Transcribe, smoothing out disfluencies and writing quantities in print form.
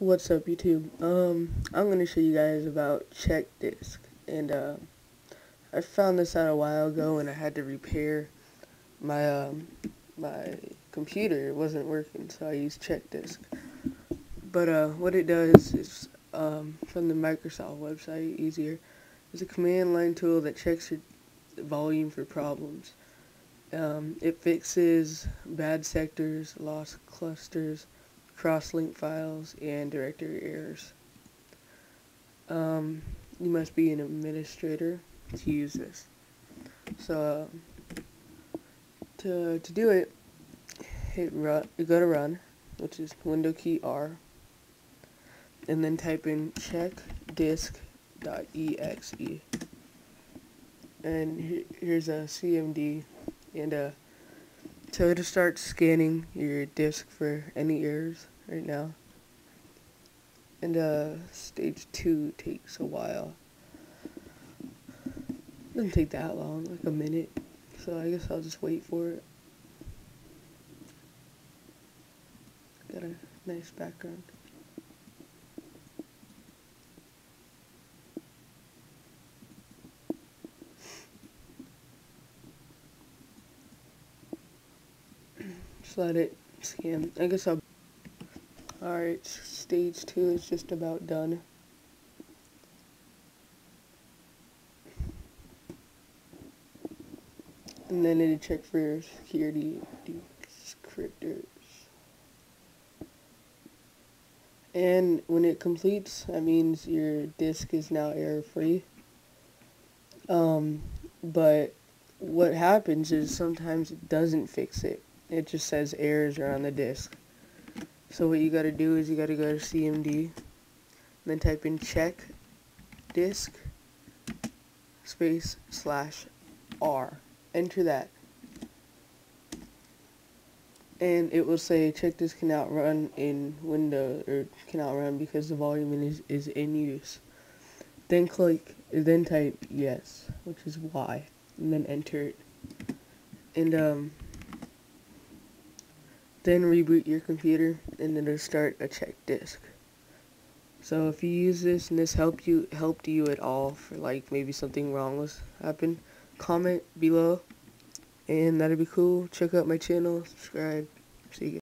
What's up, YouTube? I'm going to show you guys about CHKDSK, and I found this out a while ago, and I had to repair my my computer. It wasn't working, so I used CHKDSK. But what it does is from the Microsoft website, easier. It's a command line tool that checks your volume for problems. It fixes bad sectors, lost clusters, cross-link files, and directory errors. You must be an administrator to use this. So to do it, hit run. You go to run, which is window key R, and then type in CHKDSK.exe. And here's a CMD, and so it'll start scanning your disk for any errors right now. And stage 2 takes a while. Doesn't take that long, like a minute. So I guess I'll just wait for it. Got a nice background. Just let it scan. I guess I'll... Alright, stage 2 is just about done. And then it'll check for your security descriptors. And when it completes, that means your disk is now error-free. But what happens is sometimes it doesn't fix it. It just says errors are on the disk. So what you gotta do is you gotta go to CMD, and then type in CHKDSK /R. Enter that, and it will say CHKDSK cannot run in window, or cannot run because the volume is in use. Then click, then type yes, which is Y, and then enter it, and then reboot your computer, and then it'll start a CHKDSK. So if you use this and this helped you at all, for like maybe something wrong was happened, comment below, and that'd be cool. Check out my channel, subscribe. See you guys.